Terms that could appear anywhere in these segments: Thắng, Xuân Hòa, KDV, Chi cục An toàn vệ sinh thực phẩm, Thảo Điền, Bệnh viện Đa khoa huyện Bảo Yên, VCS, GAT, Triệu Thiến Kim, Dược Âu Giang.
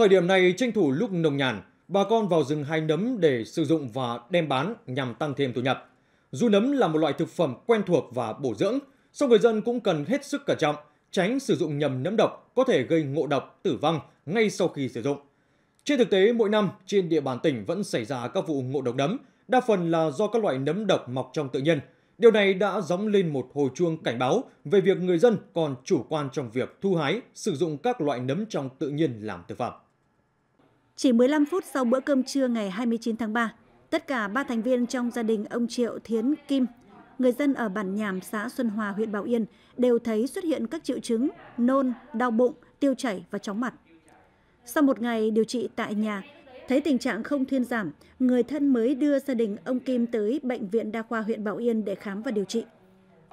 Thời điểm này tranh thủ lúc nông nhàn, bà con vào rừng hái nấm để sử dụng và đem bán nhằm tăng thêm thu nhập. Dù nấm là một loại thực phẩm quen thuộc và bổ dưỡng, song người dân cũng cần hết sức cẩn trọng, tránh sử dụng nhầm nấm độc có thể gây ngộ độc, tử vong ngay sau khi sử dụng. Trên thực tế, mỗi năm trên địa bàn tỉnh vẫn xảy ra các vụ ngộ độc nấm, đa phần là do các loại nấm độc mọc trong tự nhiên. Điều này đã gióng lên một hồi chuông cảnh báo về việc người dân còn chủ quan trong việc thu hái, sử dụng các loại nấm trong tự nhiên làm thực phẩm. Chỉ 15 phút sau bữa cơm trưa ngày 29 tháng 3, tất cả 3 thành viên trong gia đình ông Triệu Thiến Kim, người dân ở bản Nhàm, xã Xuân Hòa, huyện Bảo Yên, đều thấy xuất hiện các triệu chứng nôn, đau bụng, tiêu chảy và chóng mặt. Sau một ngày điều trị tại nhà, thấy tình trạng không thuyên giảm, người thân mới đưa gia đình ông Kim tới Bệnh viện Đa khoa huyện Bảo Yên để khám và điều trị.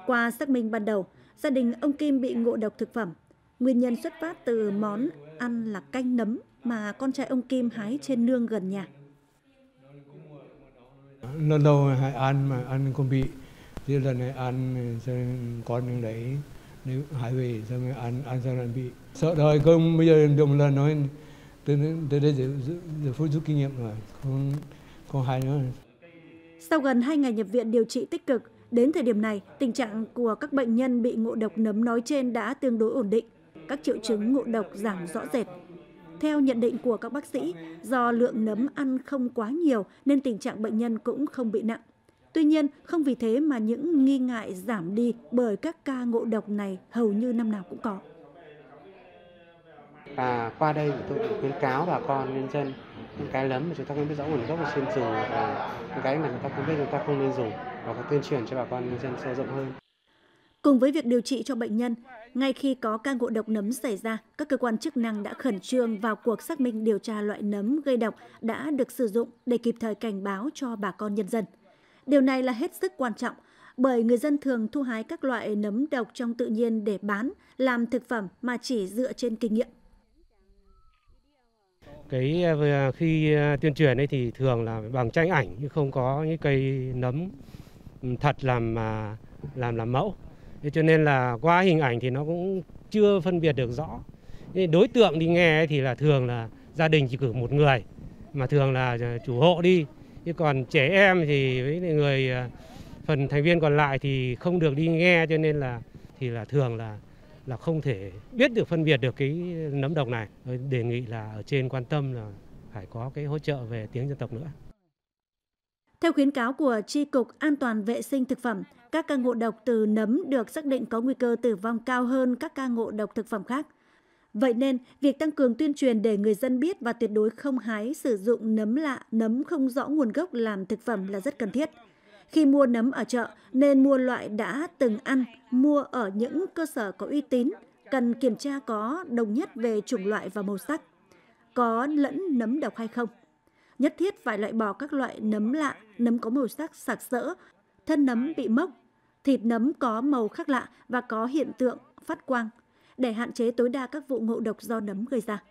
Qua xác minh ban đầu, gia đình ông Kim bị ngộ độc thực phẩm. Nguyên nhân xuất phát từ món ăn là canh nấm mà con trai ông Kim hái trên nương gần nhà. Lần đầu hay ăn mà ăn không bị, thì lần này ăn con đấy hái về xong ăn xong lại bị. Sợ đời không, bây giờ được một lần nói tới đây giờ phút rút kinh nghiệm rồi, không hái nữa. Sau gần 2 ngày nhập viện điều trị tích cực, đến thời điểm này tình trạng của các bệnh nhân bị ngộ độc nấm nói trên đã tương đối ổn định, các triệu chứng ngộ độc giảm rõ rệt. Theo nhận định của các bác sĩ, do lượng nấm ăn không quá nhiều nên tình trạng bệnh nhân cũng không bị nặng. Tuy nhiên, không vì thế mà những nghi ngại giảm đi bởi các ca ngộ độc này hầu như năm nào cũng có. Và qua đây thì tôi cũng khuyến cáo bà con nhân dân những cái nấm mà chúng ta không biết rõ nguồn gốc ở trên rừng và những cái mà chúng ta không biết chúng ta không nên dùng, và có tuyên truyền cho bà con nhân dân sâu rộng hơn. Cùng với việc điều trị cho bệnh nhân, ngay khi có ca ngộ độc nấm xảy ra, các cơ quan chức năng đã khẩn trương vào cuộc xác minh điều tra loại nấm gây độc đã được sử dụng để kịp thời cảnh báo cho bà con nhân dân. Điều này là hết sức quan trọng bởi người dân thường thu hái các loại nấm độc trong tự nhiên để bán, làm thực phẩm mà chỉ dựa trên kinh nghiệm. Khi tuyên truyền ấy thì thường là bằng tranh ảnh, nhưng không có những cây nấm thật làm mẫu. Thế cho nên là qua hình ảnh thì nó cũng chưa phân biệt được rõ. Đối tượng đi nghe thì là thường là gia đình chỉ cử một người, mà thường là chủ hộ đi. Chứ còn trẻ em thì với người phần thành viên còn lại thì không được đi nghe, cho nên là thường là không thể biết được phân biệt được cái nấm độc này. Đề nghị là ở trên quan tâm là phải có cái hỗ trợ về tiếng dân tộc nữa. Theo khuyến cáo của Chi cục An toàn vệ sinh thực phẩm, các ca ngộ độc từ nấm được xác định có nguy cơ tử vong cao hơn các ca ngộ độc thực phẩm khác. Vậy nên, việc tăng cường tuyên truyền để người dân biết và tuyệt đối không hái sử dụng nấm lạ, nấm không rõ nguồn gốc làm thực phẩm là rất cần thiết. Khi mua nấm ở chợ, nên mua loại đã từng ăn, mua ở những cơ sở có uy tín, cần kiểm tra có đồng nhất về chủng loại và màu sắc, có lẫn nấm độc hay không. Nhất thiết phải loại bỏ các loại nấm lạ, nấm có màu sắc sặc sỡ, thân nấm bị mốc, thịt nấm có màu khác lạ và có hiện tượng phát quang để hạn chế tối đa các vụ ngộ độc do nấm gây ra.